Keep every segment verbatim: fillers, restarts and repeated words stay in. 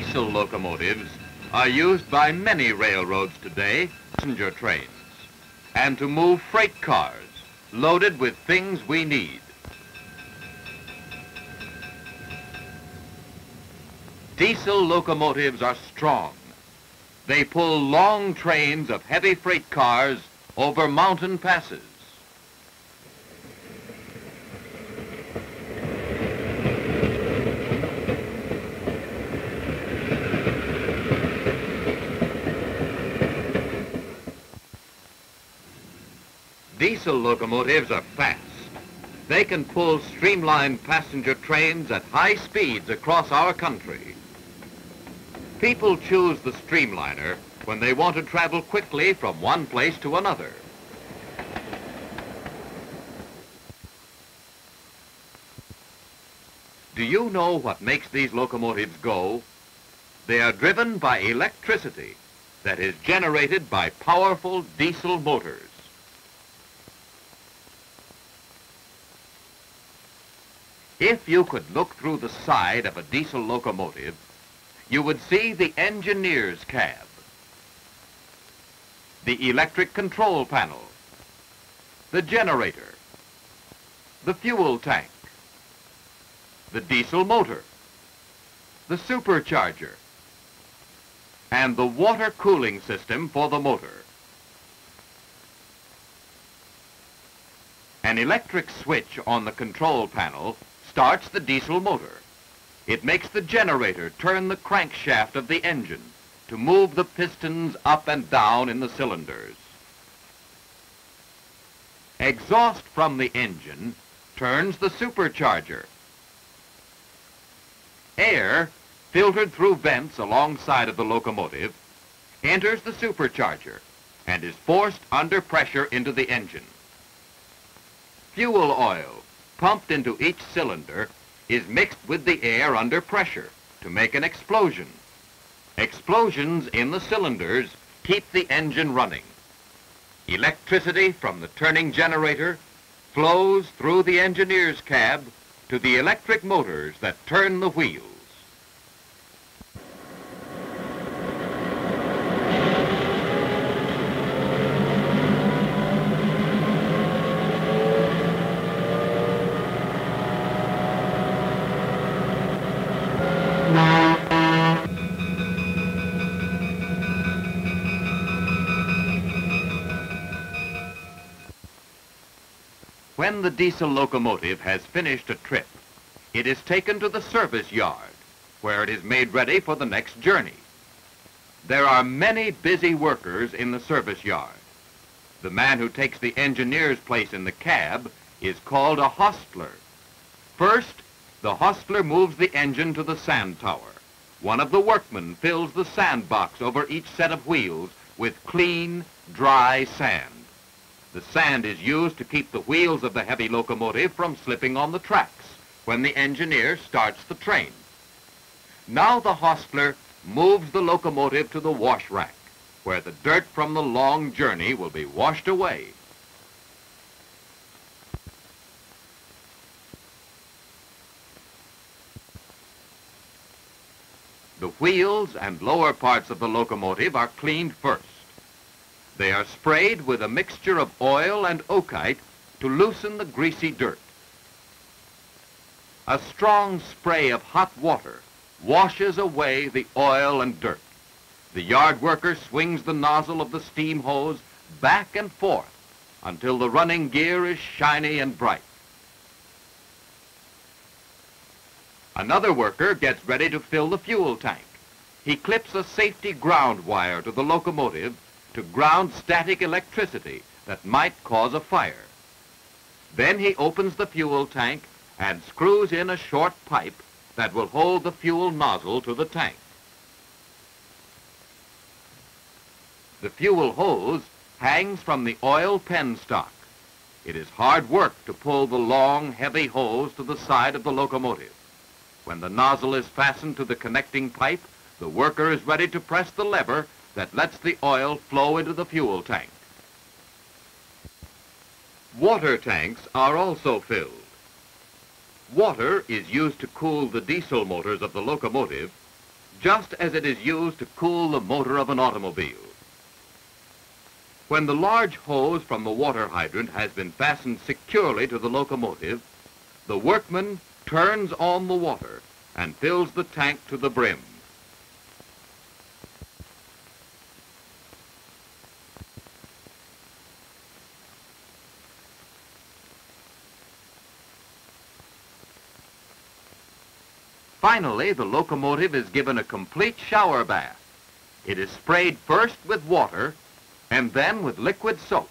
diesel locomotives are used by many railroads today, passenger trains, and to move freight cars loaded with things we need. Diesel locomotives are strong. They pull long trains of heavy freight cars over mountain passes. Diesel locomotives are fast. They can pull streamlined passenger trains at high speeds across our country. People choose the streamliner when they want to travel quickly from one place to another. Do you know what makes these locomotives go? They are driven by electricity that is generated by powerful diesel motors. If you could look through the side of a diesel locomotive, you would see the engineer's cab, the electric control panel, the generator, the fuel tank, the diesel motor, the supercharger, and the water cooling system for the motor. An electric switch on the control panel starts the diesel motor. It makes the generator turn the crankshaft of the engine to move the pistons up and down in the cylinders. Exhaust from the engine turns the supercharger. Air, filtered through vents alongside of the locomotive, enters the supercharger and is forced under pressure into the engine. Fuel oil, pumped into each cylinder, is mixed with the air under pressure to make an explosion. Explosions in the cylinders keep the engine running. Electricity from the turning generator flows through the engineer's cab to the electric motors that turn the wheels. When the diesel locomotive has finished a trip, it is taken to the service yard, where it is made ready for the next journey. There are many busy workers in the service yard. The man who takes the engineer's place in the cab is called a hostler. First, the hostler moves the engine to the sand tower. One of the workmen fills the sandbox over each set of wheels with clean, dry sand. The sand is used to keep the wheels of the heavy locomotive from slipping on the tracks when the engineer starts the train. Now the hostler moves the locomotive to the wash rack, where the dirt from the long journey will be washed away. The wheels and lower parts of the locomotive are cleaned first. They are sprayed with a mixture of oil and oakite to loosen the greasy dirt. A strong spray of hot water washes away the oil and dirt. The yard worker swings the nozzle of the steam hose back and forth until the running gear is shiny and bright. Another worker gets ready to fill the fuel tank. He clips a safety ground wire to the locomotive to ground static electricity that might cause a fire. Then he opens the fuel tank and screws in a short pipe that will hold the fuel nozzle to the tank. The fuel hose hangs from the oil penstock. It is hard work to pull the long, heavy hose to the side of the locomotive. When the nozzle is fastened to the connecting pipe, the worker is ready to press the lever that lets the oil flow into the fuel tank. Water tanks are also filled. Water is used to cool the diesel motors of the locomotive, just as it is used to cool the motor of an automobile. When the large hose from the water hydrant has been fastened securely to the locomotive, the workman turns on the water and fills the tank to the brim. Finally, the locomotive is given a complete shower bath. It is sprayed first with water and then with liquid soap.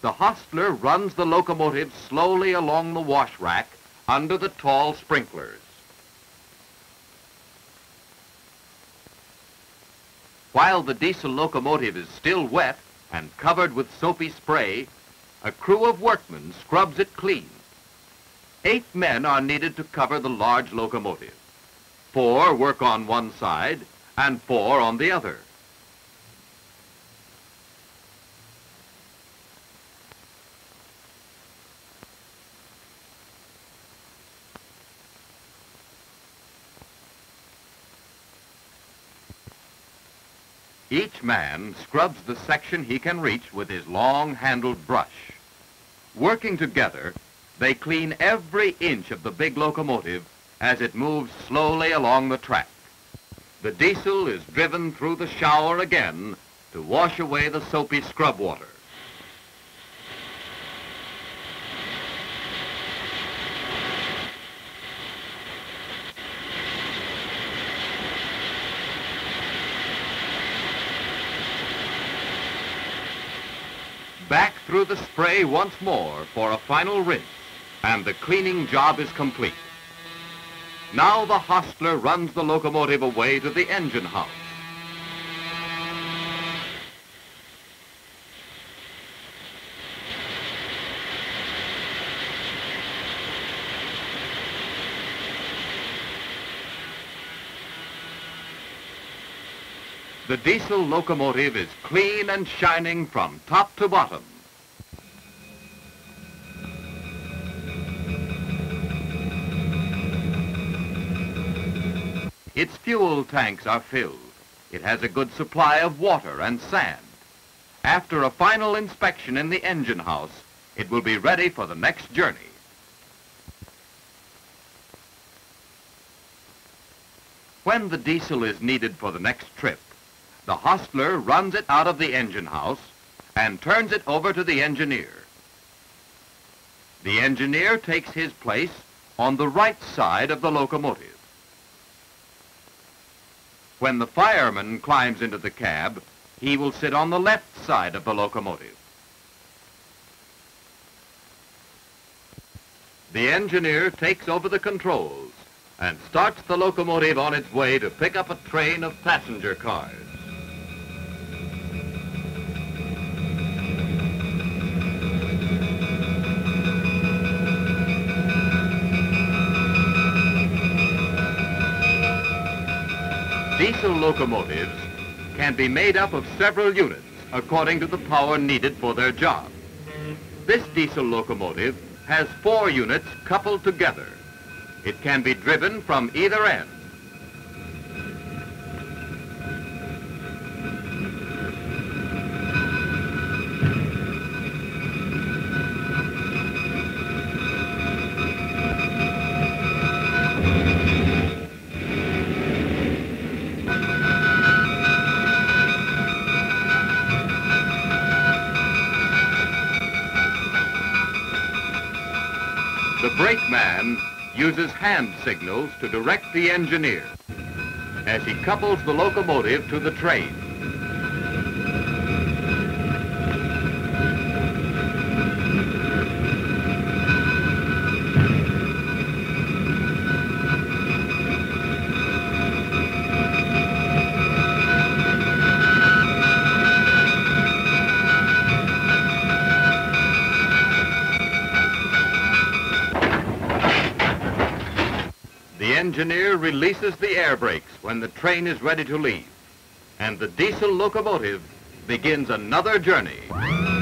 The hostler runs the locomotive slowly along the wash rack under the tall sprinklers. While the diesel locomotive is still wet and covered with soapy spray, a crew of workmen scrubs it clean. Eight men are needed to cover the large locomotive. Four work on one side and four on the other. Each man scrubs the section he can reach with his long-handled brush. Working together, they clean every inch of the big locomotive as it moves slowly along the track. The diesel is driven through the shower again to wash away the soapy scrub water. Back through the spray once more for a final rinse, and the cleaning job is complete. Now the hostler runs the locomotive away to the engine house. The diesel locomotive is clean and shining from top to bottom. Its fuel tanks are filled. It has a good supply of water and sand. After a final inspection in the engine house, it will be ready for the next journey. When the diesel is needed for the next trip, the hostler runs it out of the engine house and turns it over to the engineer. The engineer takes his place on the right side of the locomotive. When the fireman climbs into the cab, he will sit on the left side of the locomotive. The engineer takes over the controls and starts the locomotive on its way to pick up a train of passenger cars. Diesel locomotives can be made up of several units according to the power needed for their job. This diesel locomotive has four units coupled together. It can be driven from either end. The brakeman uses hand signals to direct the engineer as he couples the locomotive to the train. The engineer releases the air brakes when the train is ready to leave, and the diesel locomotive begins another journey.